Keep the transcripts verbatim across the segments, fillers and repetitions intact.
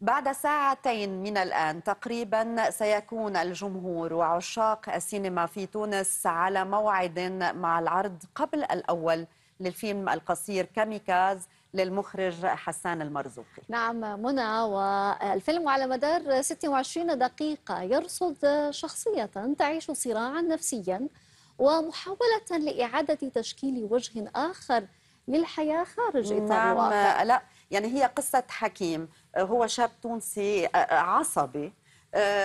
بعد ساعتين من الآن تقريبا سيكون الجمهور وعشاق السينما في تونس على موعد مع العرض قبل الأول للفيلم القصير كاميكاز للمخرج حسان المرزوقي. نعم منى، والفيلم على مدار ست وعشرين دقيقة يرصد شخصية تعيش صراعا نفسيا ومحاولة لإعادة تشكيل وجه آخر للحياة خارج إطار نعم الواقع. لا يعني هي قصة حكيم، هو شاب تونسي عصبي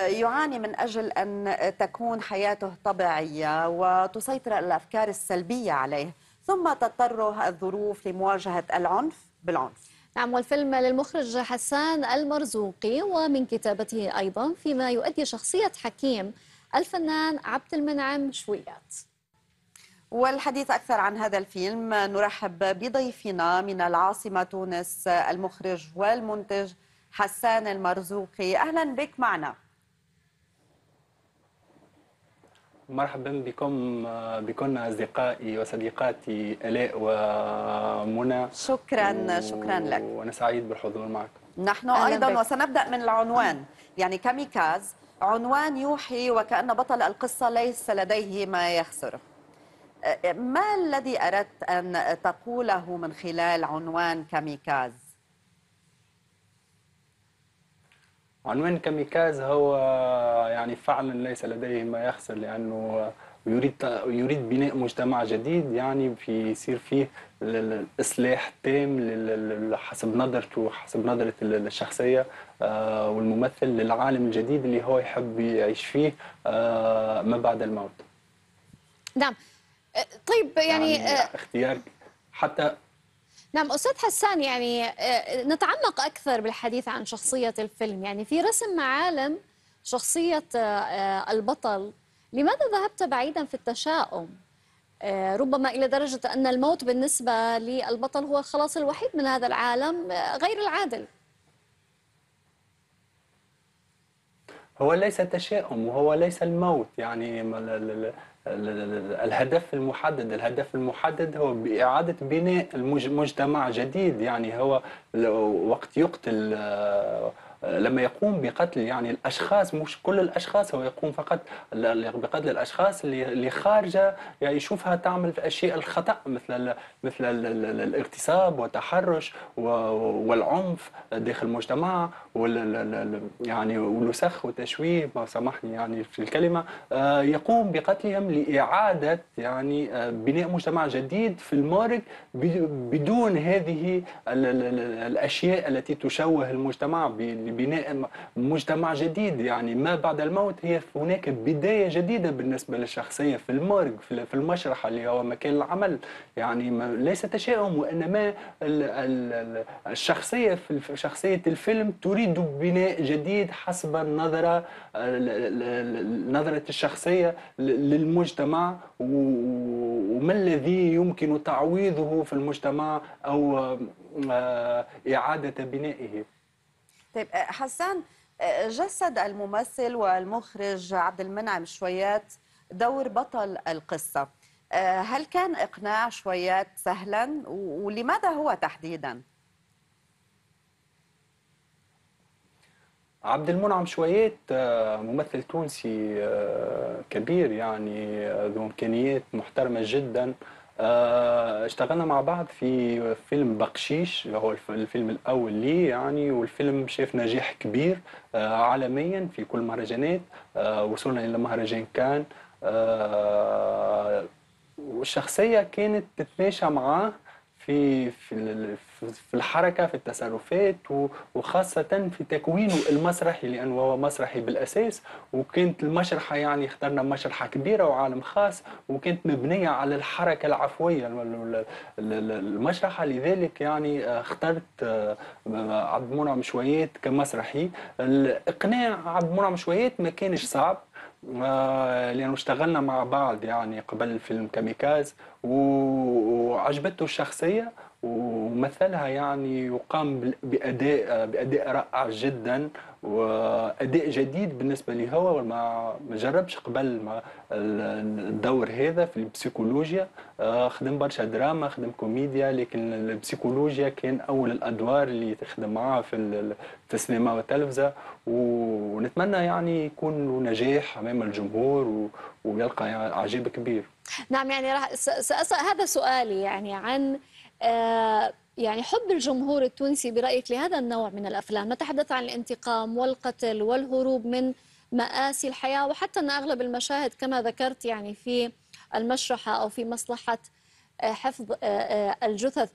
يعاني من أجل أن تكون حياته طبيعية وتسيطر الأفكار السلبية عليه، ثم تضطره الظروف لمواجهة العنف بالعنف. نعم، والفيلم للمخرج حسان المرزوقي ومن كتابته أيضا، فيما يؤدي شخصية حكيم الفنان عبد المنعم شويات. والحديث أكثر عن هذا الفيلم نرحب بضيفنا من العاصمة تونس المخرج والمنتج حسان المرزوقي. أهلا بك معنا. مرحبا بكم بكم أصدقائي وصديقاتي آلاء ومنى. شكرا و... شكرا لك، وأنا سعيد بالحضور معكم. نحن أيضا بك. وسنبدأ من العنوان، يعني كاميكاز عنوان يوحي وكأن بطل القصة ليس لديه ما يخسره. ما الذي أردت أن تقوله من خلال عنوان كاميكاز؟ عنوان كاميكاز هو يعني فعلا ليس لديه ما يخسر، لأنه يريد يريد بناء مجتمع جديد، يعني يصير فيه الإصلاح تام حسب نظرته حسب نظرة الشخصية والممثل للعالم الجديد اللي هو يحب يعيش فيه ما بعد الموت. نعم طيب، يعني, يعني اختيار حتى. نعم أستاذ حسان، يعني نتعمق أكثر بالحديث عن شخصية الفيلم، يعني في رسم عالم شخصية البطل، لماذا ذهبت بعيدا في التشاؤم ربما إلى درجة أن الموت بالنسبة للبطل هو خلاص الوحيد من هذا العالم غير العادل؟ هو ليس تشاؤم وهو ليس الموت، يعني الهدف المحدد الهدف المحدد هو إعادة بناء مجتمع جديد. يعني هو وقت يقتل، لما يقوم بقتل يعني الأشخاص، مش كل الأشخاص، هو يقوم فقط بقتل الأشخاص اللي خارجة يعني يشوفها تعمل في أشياء الخطأ، مثل مثل الاغتصاب والتحرش والعنف داخل المجتمع، يعني والوسخ والتشويه، ما سامحني يعني في الكلمة، يقوم بقتلهم لإعادة يعني بناء مجتمع جديد في المارج بدون هذه الأشياء التي تشوه المجتمع. بناء مجتمع جديد يعني ما بعد الموت هي هناك بداية جديدة بالنسبة للشخصية في المارج، في المشرحة اللي هو مكان العمل. يعني ليس تشاؤم، وإنما الشخصية في شخصية الفيلم تريد بناء جديد حسب النظرة نظرة الشخصية للمجتمع، وما الذي يمكن تعويضه في المجتمع أو إعادة بنائه. طيب حسان، جسد الممثل والمخرج عبد المنعم شويات دور بطل القصة، هل كان إقناع شويات سهلا ولماذا هو تحديدا؟ عبد المنعم شويات ممثل تونسي كبير يعني ذو إمكانيات محترمة جدا. اشتغلنا مع بعض في فيلم بقشيش، هو الفيلم الأول لي يعني، والفيلم شاف نجاح كبير عالميا في كل مهرجانات، وصلنا إلى مهرجان كان، والشخصية كانت تتماشى معاه في في في الحركة، في التصرفات، وخاصة في تكوينه المسرحي، لأنه هو مسرحي بالأساس. وكانت المشرحة يعني اخترنا مشرحة كبيرة وعالم خاص، وكانت مبنية على الحركة العفوية المشرحة، لذلك يعني اخترت عبد المنعم شويات كمسرحي. الإقناع عبد المنعم شويات ما كانش صعب، لأنه اشتغلنا مع بعض يعني قبل فيلم كاميكاز، وعجبته الشخصية ومثلها يعني يقام باداء باداء رائع جدا واداء جديد بالنسبه لي هو. ما جربش قبل ما الدور هذا في البسيكولوجيا، خدم برشا دراما، خدم كوميديا، لكن البسيكولوجيا كان اول الادوار اللي تخدم معها في السينما والتلفزه، ونتمنى يعني يكون نجاح امام الجمهور ويلقى يعني اعجاب كبير. نعم، يعني راح هذا سؤالي يعني عن آه يعني حب الجمهور التونسي برأيك لهذا النوع من الأفلام. نتحدث عن الانتقام والقتل والهروب من مآسي الحياة، وحتى أن أغلب المشاهد كما ذكرت يعني في المشرحة أو في مصلحة آه حفظ آه آه الجثث.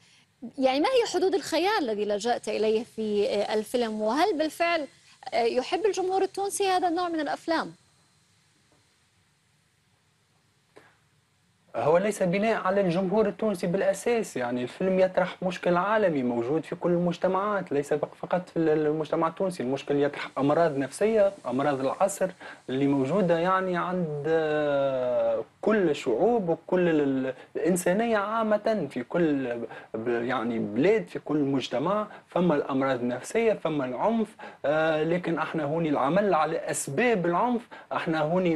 يعني ما هي حدود الخيال الذي لجأت إليه في آه الفيلم، وهل بالفعل آه يحب الجمهور التونسي هذا النوع من الأفلام؟ هو ليس بناء على الجمهور التونسي بالأساس، يعني الفيلم يطرح مشكل عالمي موجود في كل المجتمعات، ليس فقط في المجتمع التونسي، المشكل يطرح أمراض نفسية، أمراض العصر اللي موجودة يعني عند كل الشعوب وكل الإنسانية عامة، في كل يعني بلاد، في كل مجتمع فما الأمراض النفسية، فما العنف، لكن احنا هوني العمل على أسباب العنف، احنا هوني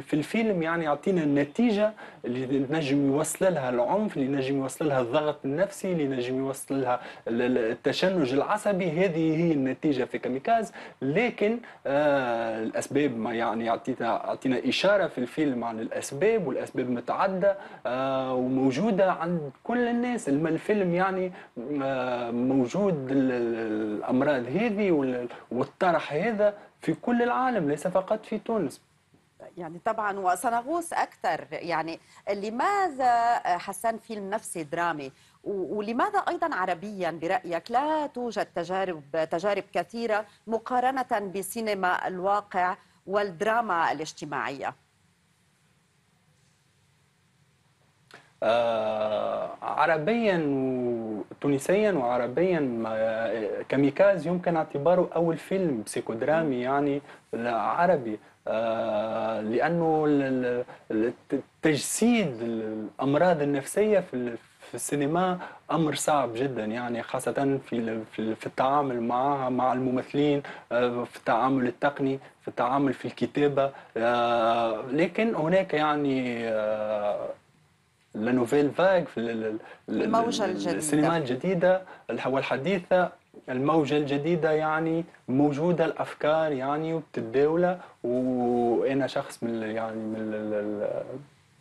في الفيلم يعني يعطينا النتيجة اللي نجم يوصل لها العنف، اللي نجم يوصل لها الضغط النفسي، اللي نجم يوصل لها التشنج العصبي. هذه هي النتيجه في كاميكاز، لكن آه الاسباب ما يعني اعطينا اشاره في الفيلم عن الاسباب، والاسباب متعدده آه وموجوده عند كل الناس. الفيلم يعني آه موجود الامراض هذه والطرح هذا في كل العالم ليس فقط في تونس. يعني طبعا وسنغوص اكثر، يعني لماذا حسان فيلم نفسي درامي، ولماذا ايضا عربيا برايك لا توجد تجارب تجارب كثيره مقارنه بسينما الواقع والدراما الاجتماعيه؟ آه عربيا وتونسيا وعربيا كاميكاز يمكن اعتباره اول فيلم بسيكودرامي يعني عربي، آه لأنه تجسيد الأمراض النفسية في في السينما أمر صعب جدا، يعني خاصة في في التعامل معها مع الممثلين، آه في التعامل التقني، في التعامل في الكتابة، آه لكن هناك يعني آه لا نوفيل فاغ في الموجة الجديدة، السينما الجديدة والحديثة، الموجة الجديدة يعني موجودة الأفكار يعني وبتتداولة، وأنا شخص من يعني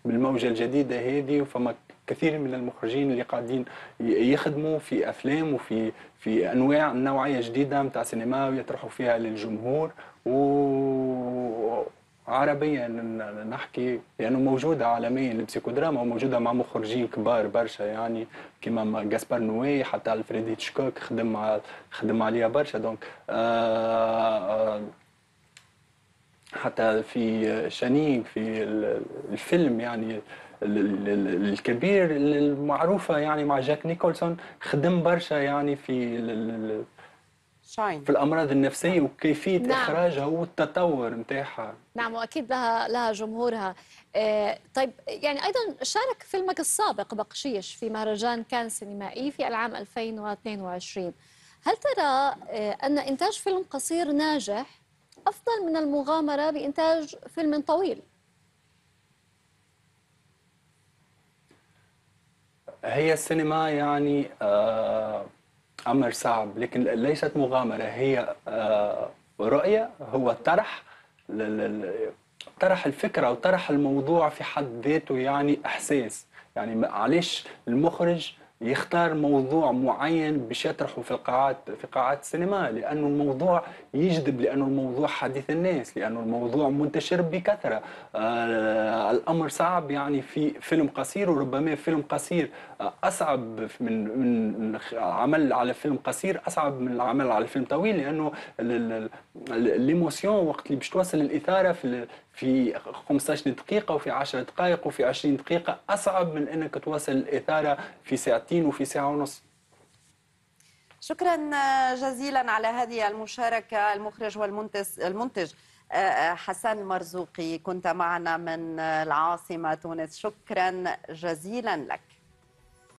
من الموجة الجديدة هذه، وفما كثير من المخرجين اللي قاعدين يخدموا في أفلام وفي في أنواع نوعية جديدة متاع سينما ويطرحوا فيها للجمهور. وعربيا نحكي لأنه موجودة عالميا البسيكودراما، وموجودة مع مخرجين كبار برشا يعني كما غاسبار نويه، حتى فريدي تشكوك خدم خدم عليها برشا، دونك آه آه حتى في شنيق في الفيلم يعني الكبير المعروفه يعني مع جاك نيكولسون خدم برشا يعني في في الامراض النفسيه وكيفيه نعم. اخراجها والتطور نتاعها. نعم، واكيد لها لها جمهورها. آه طيب، يعني ايضا شارك فيلمك السابق بقشيش في مهرجان كان سينمائي في العام ألفين واثنين وعشرين، هل ترى آه ان انتاج فيلم قصير ناجح افضل من المغامره بانتاج فيلم طويل؟ هي السينما يعني آه أمر صعب، لكن ليست مغامرة، هي رؤية، هو طرح طرح الفكرة وطرح الموضوع في حد ذاته يعني إحساس، يعني علاش المخرج يختار موضوع معين باش يطرحه في القاعات في قاعات السينما، لأنه الموضوع يجذب، لأنه الموضوع حديث الناس، لأنه الموضوع منتشر بكثرة. آه الأمر صعب يعني في فيلم قصير، وربما فيلم قصير أصعب من من العمل على فيلم قصير أصعب من العمل على فيلم طويل، لأنه ليموسيون وقت اللي باش توصل الإثارة في في خمسطاش دقيقة وفي عشر دقائق وفي عشرين دقيقة أصعب من أنك توصل الإثارة في ساعتين وفي ساعة ونص. شكرا جزيلا على هذه المشاركة المخرج والمنتج حسان المرزوقي، كنت معنا من العاصمة تونس، شكرا جزيلا لك.